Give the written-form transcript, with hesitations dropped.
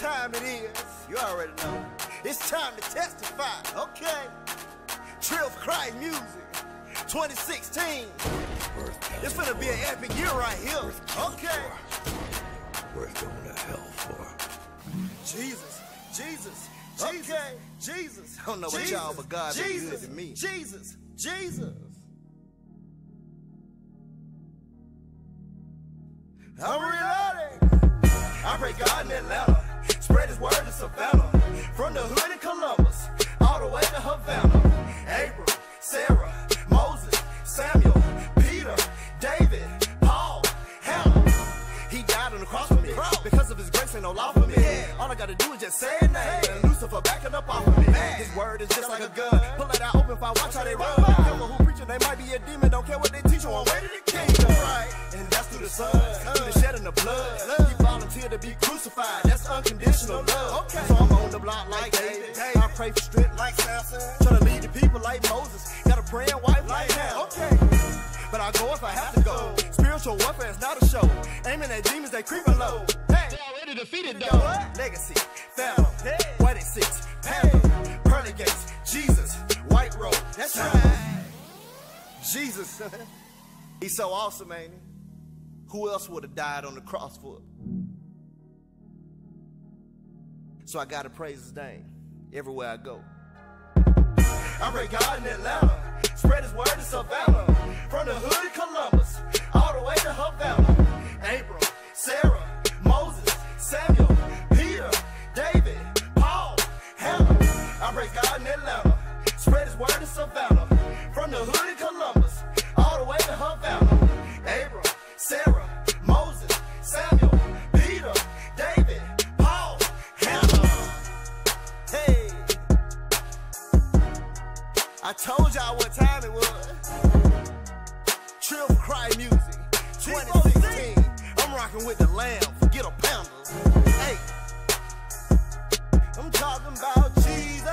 time it is, you already know. It's time to testify, okay? Trill4Christ Music 2016. It's finna be an epic year right here, okay? Worth going to hell for. Jesus, Jesus, Jesus, okay. Jesus. I don't know what y'all, but God is good to me. Jesus, Jesus. I'm reloading. I pray God in Atlanta, spread his word to Savannah, from the hood in Columbus, all the way to Havana. Abram, Sarah, Moses, Samuel, Peter, David, Paul, Hannah. He died on the cross for me, because of his grace ain't no law for me. All I gotta do is just say his name, and Lucifer backing up off of me. His word is just like a gun, pull it out open, fire, watch how they run. I don't know who preaching, they might be a demon, don't care what they teach you, I'm way to the kingdom, right? And that's through the sun, through the shedding of blood. He volunteered to be crucified, that's unconditional love. Okay. So I'm on the block like David, I pray for strength like Samson, trying to lead the people like Moses, got a praying wife like Hannah. Okay. But I go if I have to go, spiritual warfare is not a show, aiming at demons, they creeping low. They already defeated though. Legacy, Phantom, White 6, Panther, Pearly Gates, Jesus, White Road. That's right. Jesus, he's so awesome, ain't he? Who else would have died on the cross for it? So I gotta praise his name everywhere I go. I pray God in Atlanta, spread his word to Savannah, from the hood to Columbus, all the way to Havana. Abram, Sarah, Moses, Samuel, Peter, David, Paul, Hannah. I pray God in Atlanta, spread his word to Savannah, from the hood to Columbus, all the way to Havana. Abram, Sarah, Moses, Samuel, Peter, David, Paul, Hannah. Hey, I told y'all what time it was. Trill4Christ Music 2016. I'm rocking with the Lamb. Forget a pounder. Hey, I'm talking about Jesus.